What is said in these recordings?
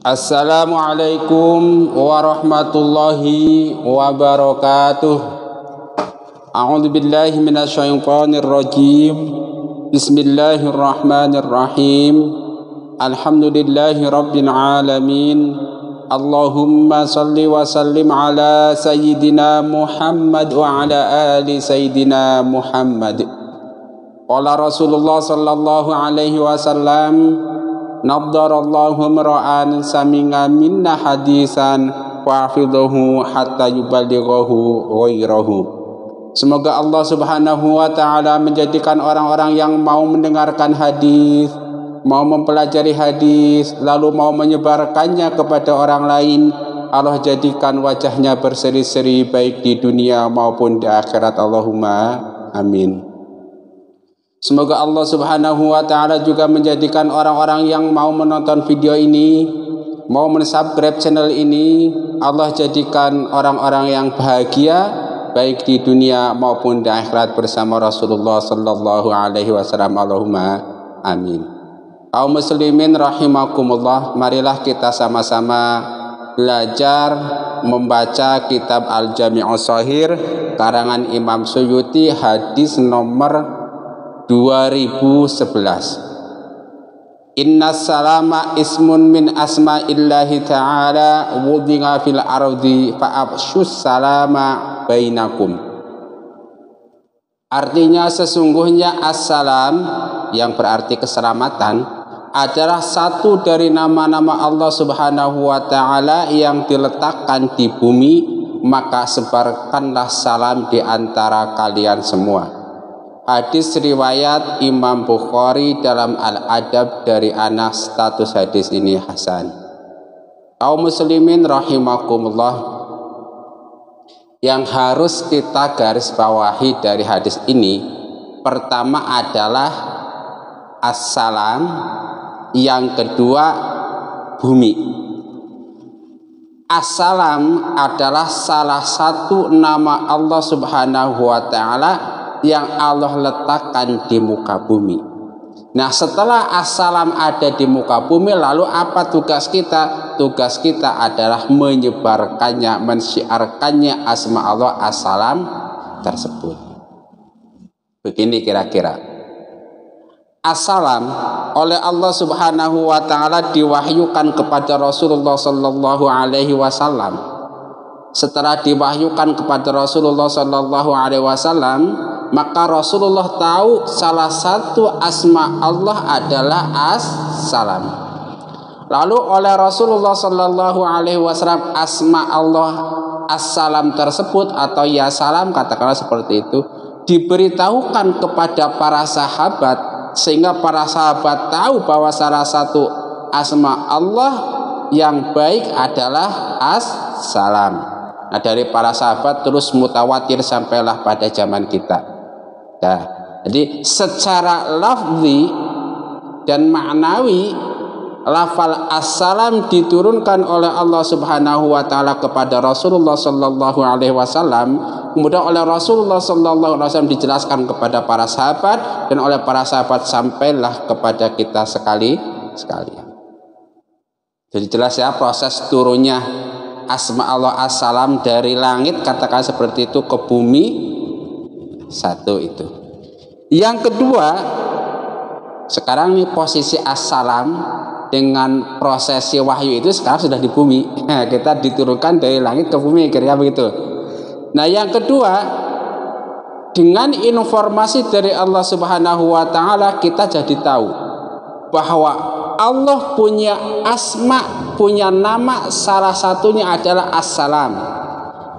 Assalamualaikum warahmatullahi wabarakatuh. A'udzubillahi minasyaitonirrajim. Bismillahirrahmanirrahim. Alhamdulillahi rabbil alamin. Allahumma salli wa sallim ala sayyidina Muhammad wa ala ali sayyidina Muhammad. Qala Rasulullah sallallahu alaihi wasallam, Nabdarallahu mra'an sami'a minna hadisan wa hafidhahu hatta yuballighahu ghairahu. Semoga Allah Subhanahu wa taala menjadikan orang-orang yang mau mendengarkan hadis, mau mempelajari hadis, lalu mau menyebarkannya kepada orang lain, Allah jadikan wajahnya berseri-seri baik di dunia maupun di akhirat. Allahumma amin. Semoga Allah Subhanahu wa taala juga menjadikan orang-orang yang mau menonton video ini, mau mensubscribe channel ini, Allah jadikan orang-orang yang bahagia baik di dunia maupun di akhirat bersama Rasulullah sallallahu alaihi wasallam. Allahumma amin. Kaum muslimin rahimakumullah, marilah kita sama-sama belajar membaca kitab Al-Jaami`ush Shaghiir karangan Imam Suyuti, hadis nomor 2011. Innas-salama ismun min asma'illahi ta'ala wudhi'a fil ardi fa'afshus salama bainakum. Artinya, sesungguhnya as-salam yang berarti keselamatan adalah satu dari nama-nama Allah Subhanahu wa taala yang diletakkan di bumi, maka sebarkanlah salam di antara kalian semua. Hadis riwayat Imam Bukhari dalam Al-Adab dari Anas. Status hadis ini hasan. Kaum muslimin rahimakumullah, yang harus kita garis bawahi dari hadis ini, pertama adalah as-salam, yang kedua bumi. As-salam adalah salah satu nama Allah Subhanahu wa ta'ala yang Allah letakkan di muka bumi. Nah, setelah as-salam ada di muka bumi, lalu apa tugas kita? Tugas kita adalah menyebarkannya, mensyiarkannya asma Allah as-salam tersebut. Begini kira-kira. As-salam oleh Allah Subhanahu wa taala diwahyukan kepada Rasulullah sallallahu alaihi wasallam. Setelah diwahyukan kepada Rasulullah sallallahu alaihi wasallam, maka Rasulullah tahu salah satu asma Allah adalah as-salam. Lalu oleh Rasulullah sallallahu alaihi wasallam, asma Allah as-salam tersebut atau ya salam, katakanlah seperti itu, diberitahukan kepada para sahabat, sehingga para sahabat tahu bahwa salah satu asma Allah yang baik adalah as-salam. Nah, dari para sahabat terus mutawatir sampailah pada zaman kita. Nah, jadi secara lafzi dan maknawi, lafal as-salam diturunkan oleh Allah Subhanahu wa taala kepada Rasulullah sallallahu alaihi wasallam, kemudian oleh Rasulullah sallallahu alaihi wasallam dijelaskan kepada para sahabat, dan oleh para sahabat sampailah kepada kita sekalian. Jadi jelas ya proses turunnya asma Allah as-salam dari langit, katakan seperti itu, ke bumi. Satu itu. Yang kedua, sekarang nih posisi as-salam dengan prosesi wahyu itu sekarang sudah di bumi. Nah, kita diturunkan dari langit ke bumi, kira-kira begitu. Nah, yang kedua, dengan informasi dari Allah Subhanahu wa taala kita jadi tahu bahwa Allah punya asma, punya nama, salah satunya adalah as-salam,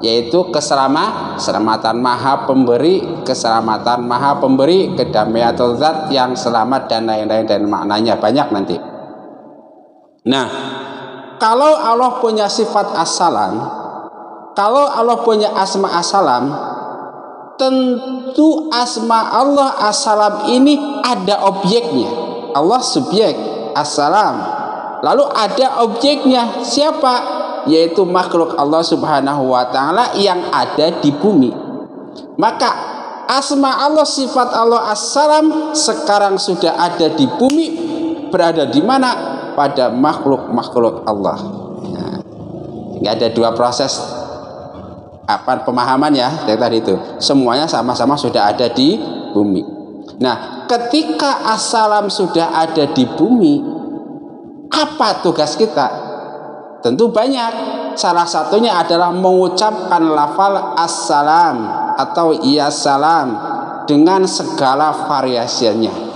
yaitu keselamatan, maha pemberi keselamatan, maha pemberi kedamaian zat yang selamat, dan lain-lain, dan maknanya banyak nanti. Nah, kalau Allah punya sifat as-salam, kalau Allah punya asma as-salam, tentu asma Allah as-salam ini ada objeknya. Allah subjek as-salam, lalu ada objeknya, siapa? Yaitu makhluk Allah Subhanahu wa ta'ala yang ada di bumi. Maka asma Allah, sifat Allah as-salam sekarang sudah ada di bumi. Berada di mana? pada makhluk-makhluk Allah. Nah, nggak ada dua proses apa pemahaman ya dari tadi itu. Semuanya sama-sama sudah ada di bumi. Nah, ketika As-Salaam sudah ada di bumi, apa tugas kita? Tentu banyak. Salah satunya adalah mengucapkan lafal As-Salaam atau Ya Salaam dengan segala variasiannya.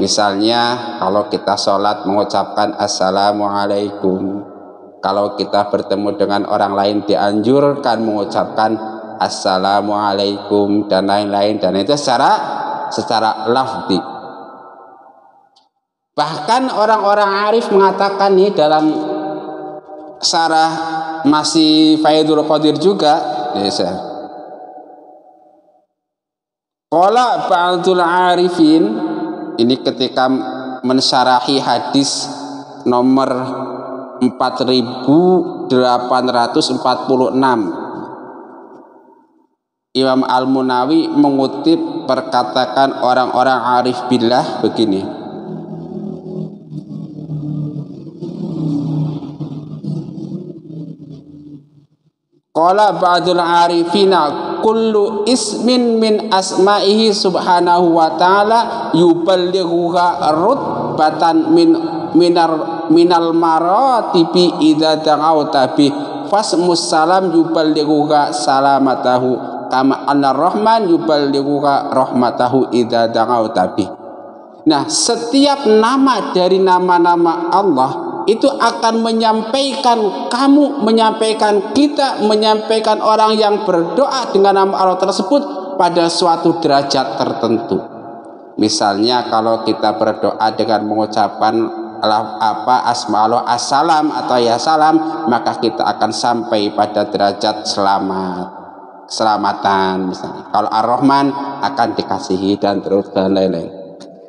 Misalnya kalau kita sholat mengucapkan Assalamualaikum. Kalau kita bertemu dengan orang lain dianjurkan mengucapkan Assalamualaikum dan lain-lain. Dan itu secara lafzi. Bahkan orang-orang arif mengatakan nih dalam Sarah masih Faidul Qadir juga. Qala ba'dul arifin, ini ketika mensyarahi hadis nomor 4846 Imam Al-Munawi mengutip perkataan orang-orang arif billah begini. Qala ba'dul arifina kullu ismin min asma'ihi subhanahu wa ta'ala yuballighuha rutbatan minal maratibi idza da'auta bi fasmus salam yuballighuha salamatahu kama anna rahman yuballighuha rahmatahu idza da'auta bi. Nah, setiap nama dari nama-nama Allah itu akan menyampaikan kamu, menyampaikan kita, menyampaikan orang yang berdoa dengan nama Allah tersebut pada suatu derajat tertentu. Misalnya kalau kita berdoa dengan mengucapkan Asma'ul As-Salam atau Ya Salam, maka kita akan sampai pada derajat keselamatan misalnya. Kalau Ar-Rahman akan dikasihi dan terus dan lain-lain.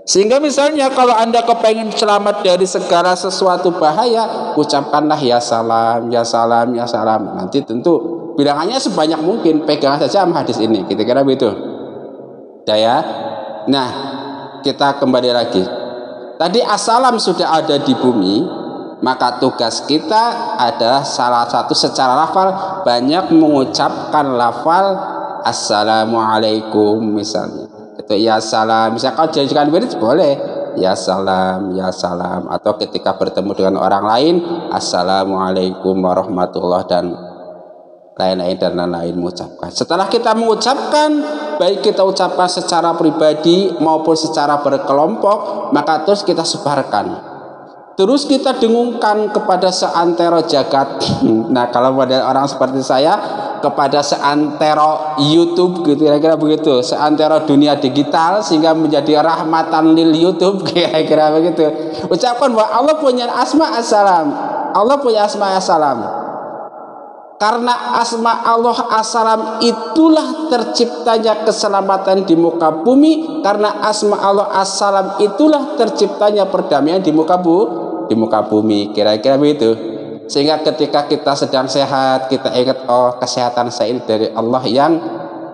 Sehingga misalnya kalau Anda kepengen selamat dari segala sesuatu bahaya, ucapkanlah Ya Salam, Ya Salam, Ya Salam. Nanti tentu bilangannya sebanyak mungkin, pegang saja hadis ini, kira-kira begitu. Ya. Nah, kita kembali lagi. Tadi As-Salam sudah ada di bumi, maka tugas kita adalah salah satu secara lafal banyak mengucapkan lafal Assalamualaikum misalnya. Itu Ya Salam, misalnya kalau janjikan wirid boleh Ya Salam, Ya Salam, atau ketika bertemu dengan orang lain Assalamualaikum warahmatullahi dan lain-lain dan lain-lain mengucapkan. Setelah kita mengucapkan, baik kita ucapkan secara pribadi maupun secara berkelompok, maka terus kita sebarkan, terus kita dengungkan kepada seantero jagat. Nah, kalau pada orang seperti saya, kepada seantero YouTube gitu, kira-kira begitu, seantero dunia digital sehingga menjadi rahmatan lil YouTube, kira-kira begitu. Ucapkan bahwa Allah punya asma As-Salam, Allah punya asma As-Salam. Karena asma Allah As-Salam itulah terciptanya keselamatan di muka bumi, karena asma Allah As-Salam itulah terciptanya perdamaian di muka bumi, kira-kira begitu. Sehingga ketika kita sedang sehat, kita ingat, oh kesehatan saya ini dari Allah yang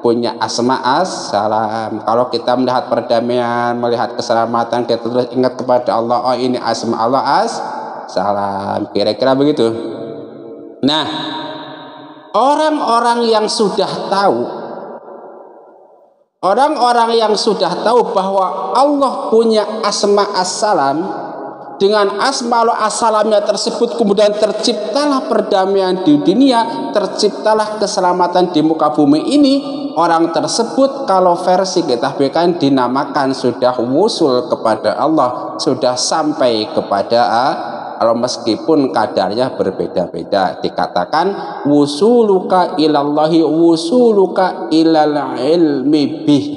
punya asma As-Salam. Kalau kita melihat perdamaian, melihat keselamatan, kita terus ingat kepada Allah, oh ini asma Allah As-Salam, kira-kira begitu. Nah, orang-orang yang sudah tahu bahwa Allah punya asma As-Salam, dengan asma'ul as-salamnya tersebut kemudian terciptalah perdamaian di dunia, terciptalah keselamatan di muka bumi ini. Orang tersebut kalau versi kita berikan dinamakan sudah wusul kepada Allah, sudah sampai kepada Allah, meskipun kadarnya berbeda-beda. Dikatakan wusuluka ilallahi wusuluka ilal ilmi bih.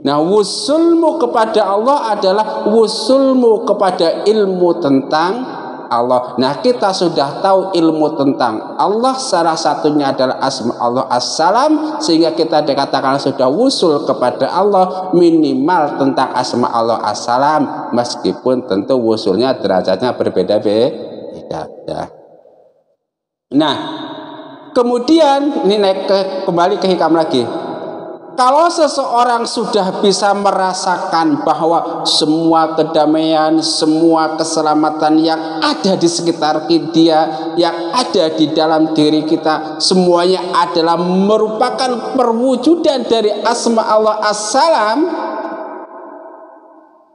Nah, wusulmu kepada Allah adalah wusulmu kepada ilmu tentang Allah. Nah, kita sudah tahu ilmu tentang Allah, salah satunya adalah asma Allah As-Salam, sehingga kita dikatakan sudah wusul kepada Allah minimal tentang asma Allah As-Salam, meskipun tentu wusulnya derajatnya berbeda-beda. Nah, kemudian ini naik kembali ke hikam lagi. Kalau seseorang sudah bisa merasakan bahwa semua kedamaian, semua keselamatan yang ada di sekitar dia, yang ada di dalam diri kita, semuanya adalah merupakan perwujudan dari asma Allah As-Salaam,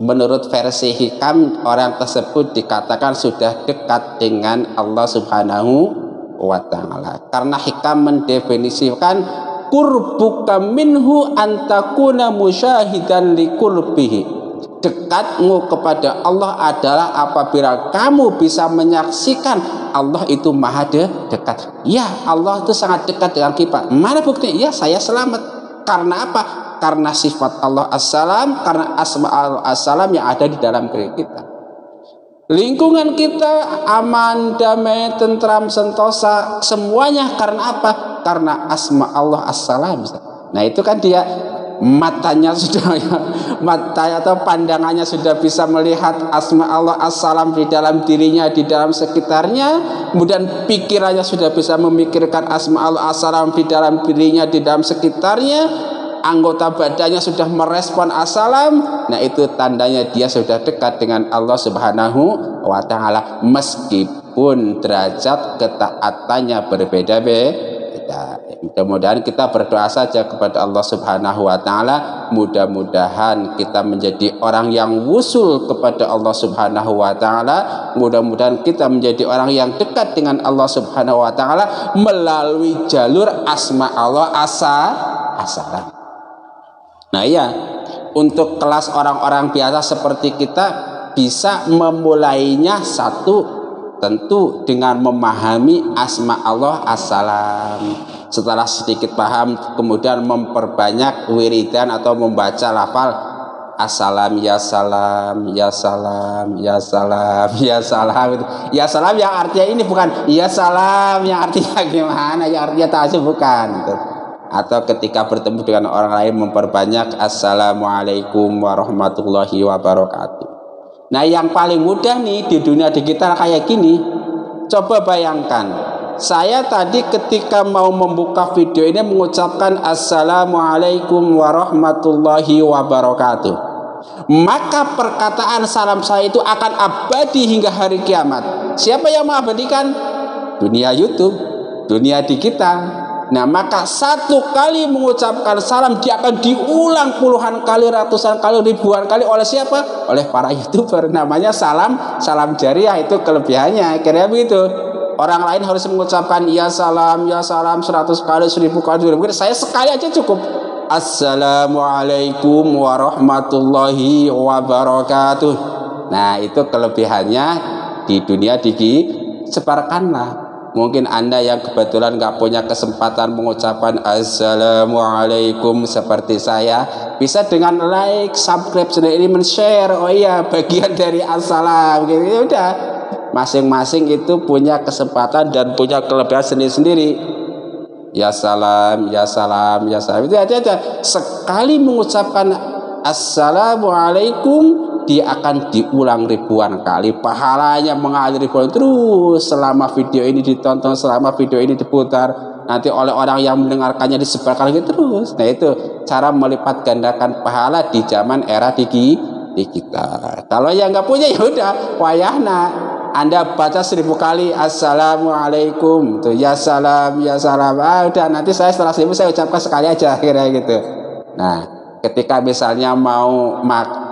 menurut versi Hikam, orang tersebut dikatakan sudah dekat dengan Allah Subhanahu wa Ta'ala. Karena Hikam mendefinisikan qurbuka minhu antakuna musyahidan liqulbihi, dekatmu kepada Allah adalah apabila kamu bisa menyaksikan Allah itu maha dekat. Ya, Allah itu sangat dekat dengan kita. Mana buktinya? Ya, saya selamat. Karena apa? Karena sifat Allah As-Salaam, karena asma Allah As-Salaam yang ada di dalam diri kita. Lingkungan kita aman, damai, tentram, sentosa, semuanya karena apa? Karena asma Allah As-Salaam. Nah, itu kan dia matanya sudah, matanya atau pandangannya sudah bisa melihat asma Allah As-Salaam di dalam dirinya, di dalam sekitarnya. Kemudian pikirannya sudah bisa memikirkan asma Allah As-Salaam di dalam dirinya, di dalam sekitarnya. Anggota badannya sudah merespon As-Salaam. Nah, itu tandanya dia sudah dekat dengan Allah Subhanahu wa Ta'ala, meskipun derajat ketaatannya berbeda-beda. Mudah-mudahan kita berdoa saja kepada Allah Subhanahu wa Ta'ala, mudah-mudahan kita menjadi orang yang wusul kepada Allah Subhanahu wa Ta'ala, mudah-mudahan kita menjadi orang yang dekat dengan Allah Subhanahu wa Ta'ala melalui jalur asma Allah As-Salaam. Nah, ya, untuk kelas orang-orang biasa seperti kita bisa memulainya satu, tentu dengan memahami asma Allah As-Salaam. Setelah sedikit paham, kemudian memperbanyak wiridan atau membaca lafal As-Salaam, ya Salaam, ya Salaam, ya Salaam, ya Salaam. Ya Salaam yang artinya ini, bukan ya Salaam yang artinya gimana, ya artinya ta'asub, bukan. Atau ketika bertemu dengan orang lain memperbanyak Assalamualaikum warahmatullahi wabarakatuh. Nah, yang paling mudah nih di dunia digital kayak gini. Coba bayangkan, saya tadi ketika mau membuka video ini mengucapkan Assalamualaikum warahmatullahi wabarakatuh, maka perkataan salam saya itu akan abadi hingga hari kiamat. Siapa yang mengabadikan? Dunia YouTube, dunia digital. Nah, maka satu kali mengucapkan salam dia akan diulang puluhan kali, ratusan kali, ribuan kali oleh siapa? Oleh para YouTuber. Namanya salam jariah, itu kelebihannya. Kira-kira begitu. Orang lain harus mengucapkan ya salam 100 kali, 1000 kali, 2000 kali. Saya sekali aja cukup. Assalamualaikum warahmatullahi wabarakatuh. Nah, itu kelebihannya di dunia digi. Sebarkanlah. Mungkin Anda yang kebetulan nggak punya kesempatan mengucapkan Assalamualaikum seperti saya, bisa dengan like, subscribe channel ini, men-share. Oh iya, bagian dari As-Salaam. Gitu, udah. Masing-masing itu punya kesempatan dan punya kelebihan sendiri-sendiri. Ya Salaam, ya Salaam, ya Salaam. Itu aja. Sekali mengucapkan Assalamualaikum, dia akan diulang ribuan kali, pahalanya mengalir ribuan terus selama video ini ditonton, selama video ini diputar, nanti oleh orang yang mendengarkannya disebarkan lagi terus. Nah, itu cara melipat gandakan pahala di zaman era digital. Kalau yang nggak punya ya udah, wayahna. Anda baca 1000 kali Assalamualaikum, tuh ya Salam, ya Salam. Ah, udah, nanti saya setelah 1000 saya ucapkan sekali aja, kira-kira gitu. Nah, ketika misalnya mau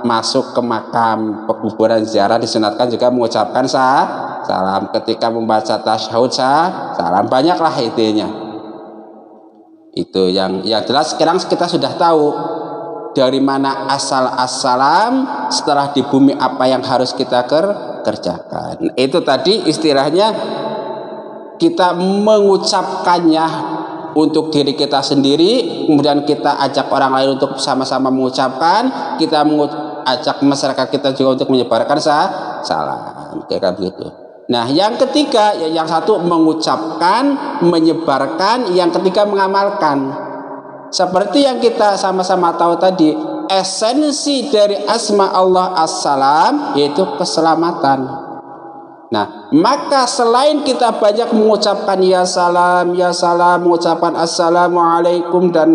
masuk ke makam, pekuburan, ziarah, disunatkan juga mengucapkan salam. Ketika membaca tasyahud salam, banyaklah intinya. Itu yang jelas sekarang kita sudah tahu dari mana asal As-Salaam, setelah di bumi apa yang harus kita kerjakan. Itu tadi istilahnya kita mengucapkannya untuk diri kita sendiri, kemudian kita ajak orang lain untuk sama-sama mengucapkan, kita ajak masyarakat kita juga untuk menyebarkan salam, kayak begitu. Nah, yang ketiga, yang satu mengucapkan, menyebarkan, yang ketiga mengamalkan. Seperti yang kita sama-sama tahu tadi, esensi dari asma Allah As-Salaam yaitu keselamatan. Nah, maka selain kita banyak mengucapkan ya Salam, mengucapkan Assalamualaikum dan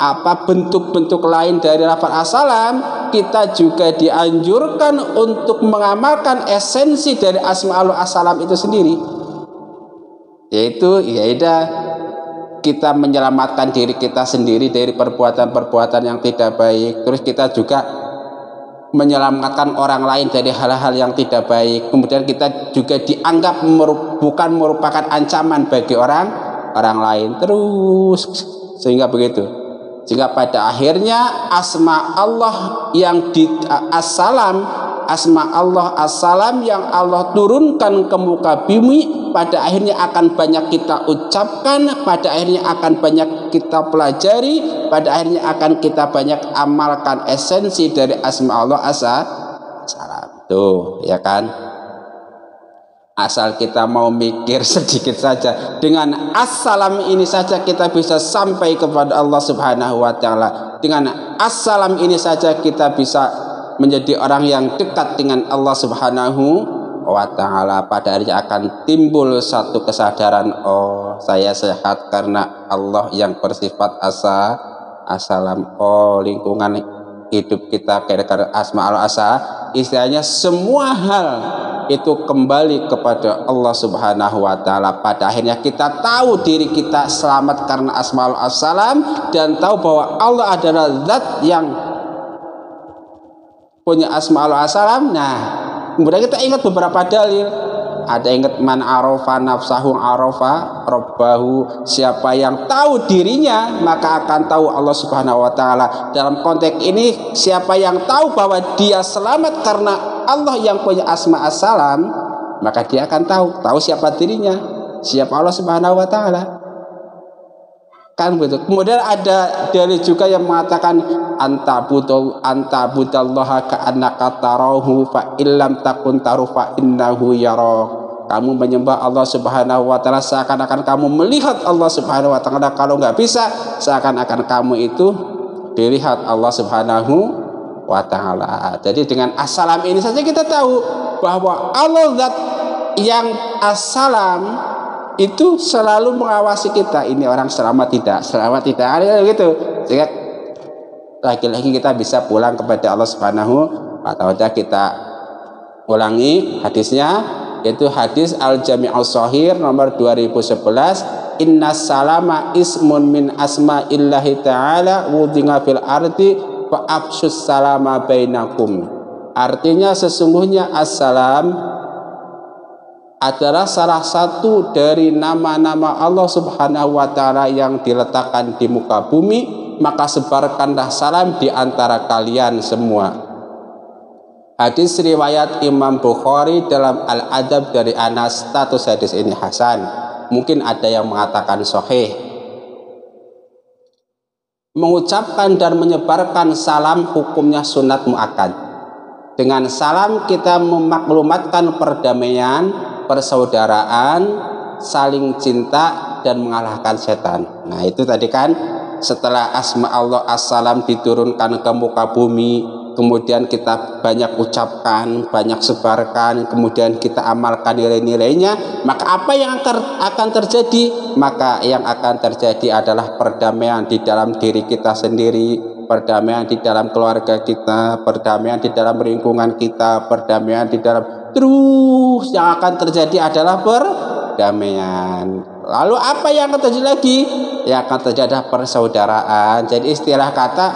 apa bentuk-bentuk lain dari lafaz as-salam, kita juga dianjurkan untuk mengamalkan esensi dari asma'ul as-salam itu sendiri, yaitu kita menyelamatkan diri kita sendiri dari perbuatan-perbuatan yang tidak baik, terus kita juga menyelamatkan orang lain dari hal-hal yang tidak baik. Kemudian kita juga dianggap bukan merupakan ancaman bagi orang lain, terus sehingga begitu. Sehingga pada akhirnya asma Allah yang as-salam yang Allah turunkan ke muka bumi, pada akhirnya akan banyak kita ucapkan, pada akhirnya akan banyak kita pelajari, pada akhirnya akan kita banyak amalkan esensi dari asma Allah as-salam. Tuh, ya kan? Asal kita mau mikir sedikit saja, dengan as-salam ini saja kita bisa sampai kepada Allah Subhanahu wa Ta'ala. Dengan as-salam ini saja kita bisa menjadi orang yang dekat dengan Allah Subhanahu wa Ta'ala. Pada akhirnya akan timbul satu kesadaran, oh saya sehat karena Allah yang bersifat as-salam, oh lingkungan hidup kita karena asma'ul as-salam. Istilahnya semua hal itu kembali kepada Allah Subhanahu wa Ta'ala. Pada akhirnya kita tahu diri kita selamat karena asma'ul as-salam, dan tahu bahwa Allah adalah zat yang punya asma'ul as-salam. Nah, kemudian kita ingat beberapa dalil. Ada ingat man arofa nafsahu arofa robbahu, siapa yang tahu dirinya maka akan tahu Allah Subhanahu wa Ta'ala. Dalam konteks ini, siapa yang tahu bahwa dia selamat karena Allah yang punya asma as-salam, maka dia akan tahu siapa dirinya, siapa Allah Subhanahu wa Ta'ala. Kan begitu. Kemudian ada dalil juga yang mengatakan antabudallaha ka'annaka tarahu fa illam takun taru fa innahu yarak. Kamu menyembah Allah Subhanahu wa Ta'ala seakan-akan kamu melihat Allah Subhanahu wa Ta'ala. Kalau nggak bisa, seakan-akan kamu itu dilihat Allah Subhanahu wa Ta'ala. Jadi dengan as-salam ini saja kita tahu bahwa Allah zat yang as-salam itu selalu mengawasi kita. Ini orang selamat tidak ada gitu. Sehingga lagi-lagi kita bisa pulang kepada Allah Subhanahu wa Ta'ala. Kita ulangi hadisnya, yaitu hadis Al-Jaami`ush Shaghiir nomor 2011. Inna salama ismun min asma'illahi ta'ala wudhi'a fil ardi wa afshus salama bainakum. Artinya sesungguhnya as-salam adalah salah satu dari nama-nama Allah Subhanahu wa Ta'ala yang diletakkan di muka bumi, maka sebarkanlah salam di antara kalian semua. Hadis riwayat Imam Bukhari dalam Al-Adab dari Anas. Status hadis ini hasan, mungkin ada yang mengatakan sahih. Mengucapkan dan menyebarkan salam hukumnya sunat muakkad. Dengan salam kita memaklumatkan perdamaian, persaudaraan, saling cinta, dan mengalahkan setan. Nah, itu tadi kan setelah asma Allah as-salam diturunkan ke muka bumi, kemudian kita banyak ucapkan, banyak sebarkan, kemudian kita amalkan nilai-nilainya, maka apa yang akan terjadi? Maka yang akan terjadi adalah perdamaian di dalam diri kita sendiri, perdamaian di dalam keluarga kita, perdamaian di dalam lingkungan kita, perdamaian di dalam, terus yang akan terjadi adalah perdamaian. Lalu apa yang akan terjadi lagi? Yang akan terjadi adalah persaudaraan. Jadi istilah kata,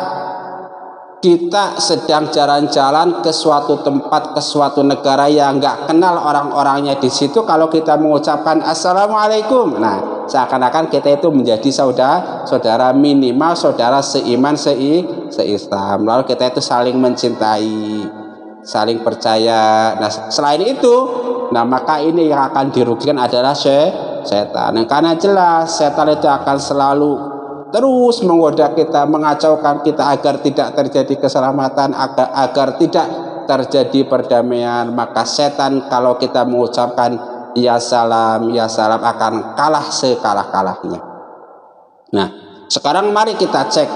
kita sedang jalan-jalan ke suatu tempat, ke suatu negara yang nggak kenal orang-orangnya di situ, kalau kita mengucapkan assalamualaikum, nah seakan-akan kita itu menjadi saudara, minimal saudara seiman seislam. Lalu kita itu saling mencintai, saling percaya. Nah, selain itu, nah maka ini yang akan dirugikan adalah setan. Karena jelas setan itu akan selalu terus menggoda kita, mengacaukan kita agar tidak terjadi keselamatan, agar tidak terjadi perdamaian. Maka setan kalau kita mengucapkan ya salam akan kalah sekalah-kalahnya. Nah, sekarang mari kita cek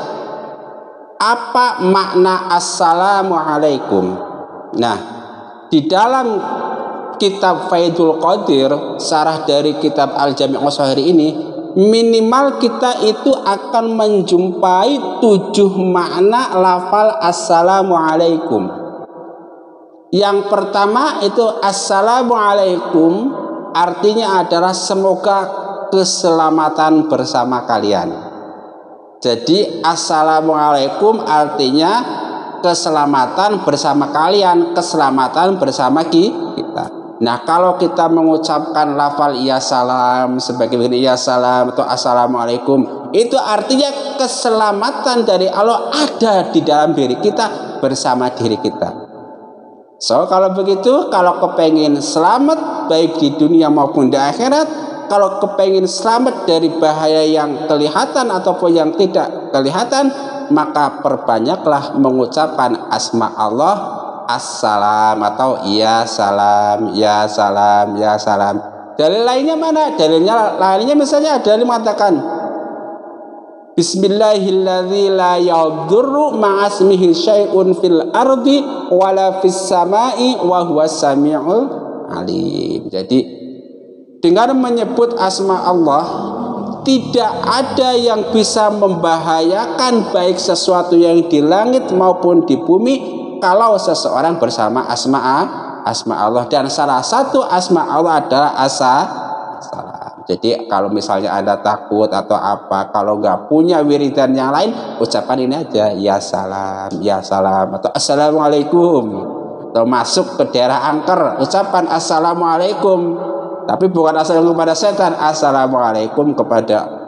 apa makna assalamualaikum. Nah, di dalam kitab Faidul Qadir, sarah dari kitab Al-Jaami`ush Shaghiir ini, minimal kita itu akan menjumpai 7 makna lafal assalamualaikum. Yang pertama itu assalamualaikum artinya adalah semoga keselamatan bersama kalian. Jadi assalamualaikum artinya keselamatan bersama kalian, keselamatan bersama kita. Nah, kalau kita mengucapkan lafal ya salam sebagai begini ya salam atau assalamualaikum, itu artinya keselamatan dari Allah ada di dalam diri kita, bersama diri kita. So, kalau begitu, kalau kepengen selamat baik di dunia maupun di akhirat, kalau kepengen selamat dari bahaya yang kelihatan ataupun yang tidak kelihatan, maka perbanyaklah mengucapkan asma Allah As-Salaam atau ya salam, ya salam, ya salam. Dalil lainnya mana? Dalilnya lainnya misalnya ada yang mengatakan Bismillahilladzi la yadurru ma'asmihi syai'un fil ardi wala fis sama'i wa huwas sami'ul alim. Jadi dengan menyebut asma Allah tidak ada yang bisa membahayakan baik sesuatu yang di langit maupun di bumi kalau seseorang bersama asma Allah, dan salah satu asma Allah adalah as-Salaam. Jadi kalau misalnya Anda takut atau apa, kalau nggak punya wiridan yang lain, ucapkan ini aja ya salam atau assalamualaikum. Atau masuk ke daerah angker, ucapkan assalamualaikum. Tapi bukan assalamualaikum kepada setan, assalamualaikum kepada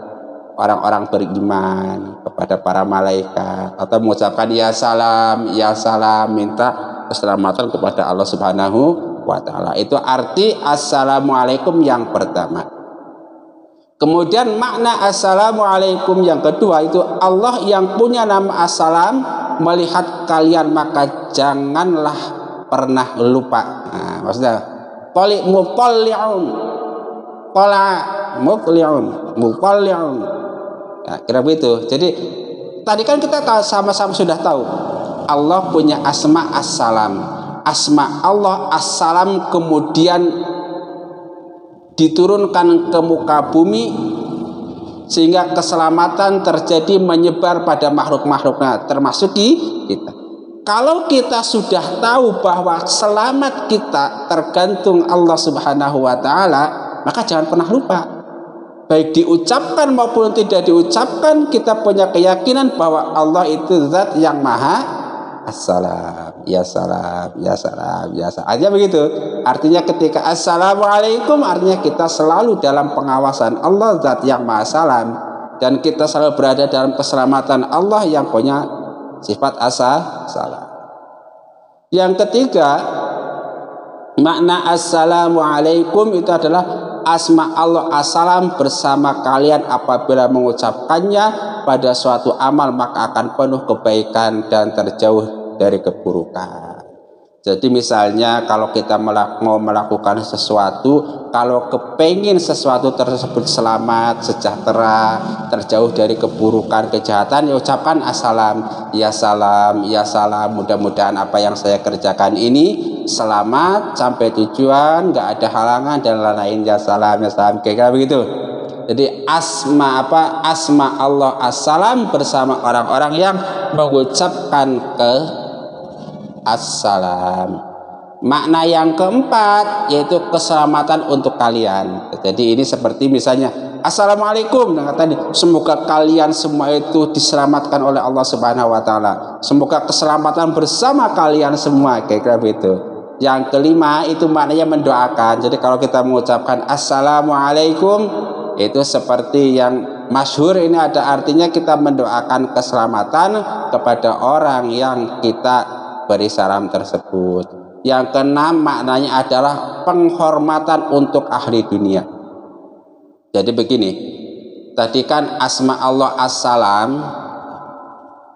orang-orang beriman, kepada para malaikat, atau mengucapkan ya salam minta keselamatan kepada Allah Subhanahu wa Ta'ala. Itu arti assalamualaikum yang pertama. Kemudian makna assalamualaikum yang kedua itu Allah yang punya nama as-Salaam melihat kalian maka janganlah pernah lupa. Nah, maksudnya muqalli'un. Nah, kira begitu. Jadi tadi kan kita sama-sama sudah tahu Allah punya asma as-Salaam. Asma Allah as-Salaam kemudian diturunkan ke muka bumi sehingga keselamatan terjadi menyebar pada makhluk-makhluknya termasuk kita. Kalau kita sudah tahu bahwa selamat kita tergantung Allah Subhanahu wa Ta'ala, maka jangan pernah lupa. Baik diucapkan maupun tidak diucapkan, kita punya keyakinan bahwa Allah itu zat yang maha as-Salaam, ya salam, ya salam, ya salam. Artinya begitu. Artinya ketika assalamualaikum artinya kita selalu dalam pengawasan Allah zat yang maha salam, dan kita selalu berada dalam keselamatan Allah yang punya sifat as-Salaam. Yang ketiga, makna assalamualaikum itu adalah asma Allah as-Salaam bersama kalian apabila mengucapkannya pada suatu amal maka akan penuh kebaikan dan terjauh dari keburukan. Jadi misalnya kalau kita mau melakukan sesuatu, kalau kepengin sesuatu tersebut selamat, sejahtera, terjauh dari keburukan, kejahatan, ya ucapkan as-Salaam, ya salam, ya salam. Mudah-mudahan apa yang saya kerjakan ini selamat sampai tujuan, nggak ada halangan dan lain-lain, ya salam, kayak begitu. Jadi asma Allah as-Salaam bersama orang-orang yang mengucapkan ke as-Salaam. Makna yang keempat yaitu keselamatan untuk kalian. Jadi ini seperti misalnya assalamualaikum, dan kata semoga kalian semua itu diselamatkan oleh Allah Subhanahu wa Ta'ala. Semoga keselamatan bersama kalian semua, kira-kira begitu. Yang kelima itu maknanya mendoakan. Jadi kalau kita mengucapkan assalamualaikum itu seperti yang masyhur ini ada artinya kita mendoakan keselamatan kepada orang yang kita beri salam tersebut. Yang keenam maknanya adalah penghormatan untuk ahli dunia. Jadi begini, tadi kan asma Allah as-Salaam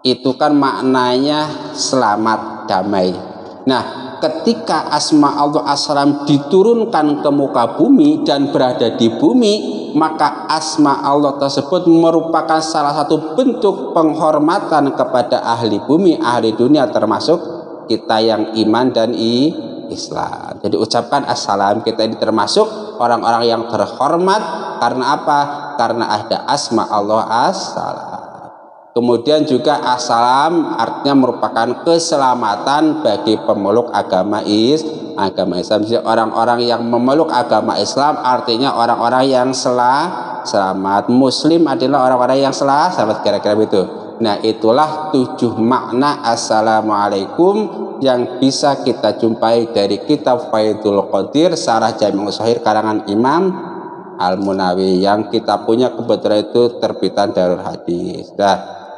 itu kan maknanya selamat, damai. Nah, ketika asma Allah as-Salaam diturunkan ke muka bumi dan berada di bumi, maka asma Allah tersebut merupakan salah satu bentuk penghormatan kepada ahli bumi, ahli dunia termasuk kita yang iman dan Islam. Jadi ucapkan as-Salaam, kita ini termasuk orang-orang yang terhormat. Karena apa? karena ada asma Allah As-Salaam. Kemudian juga As-Salaam artinya merupakan keselamatan bagi pemeluk agama Islam. Jadi orang-orang yang memeluk agama Islam artinya orang-orang yang selamat. Muslim adalah orang-orang yang selamat, kira-kira begitu. Nah, itulah 7 makna Assalamualaikum yang bisa kita jumpai dari kitab Faidul Qadir Syarah Jaami`ush Shaghiir karangan Imam Al-Munawi yang kita punya kebetulan itu terbitan Darul Hadis.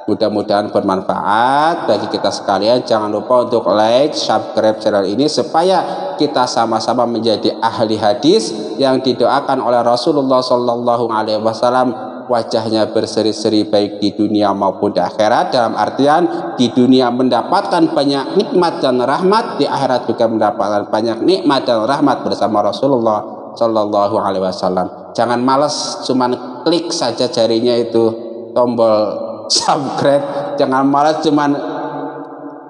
Mudah-mudahan bermanfaat bagi kita sekalian. Jangan lupa untuk like, subscribe channel ini supaya kita sama-sama menjadi ahli hadis yang didoakan oleh Rasulullah SAW. Wajahnya berseri-seri baik di dunia maupun di akhirat, dalam artian di dunia mendapatkan banyak nikmat dan rahmat, di akhirat juga mendapatkan banyak nikmat dan rahmat bersama Rasulullah SAW. Jangan males, cuman klik saja jarinya itu tombol subscribe. Jangan malas cuman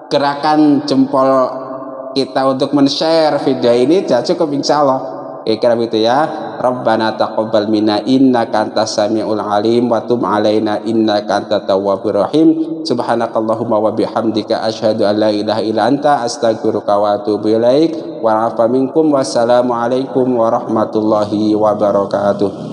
gerakan jempol kita untuk men-share video ini sudah cukup, insya Allah. Kira begitu ya. Rabbana taqabbal minna innaka antas samiul alim wa tub alaina innaka antat tawwabur rahim. Subhanakallahumma wa bihamdika asyhadu an la ilaha illa anta astaghfiruka wa atubu ilaik. Wa afa minkum wassalamu alaikum warahmatullahi wabarakatuh.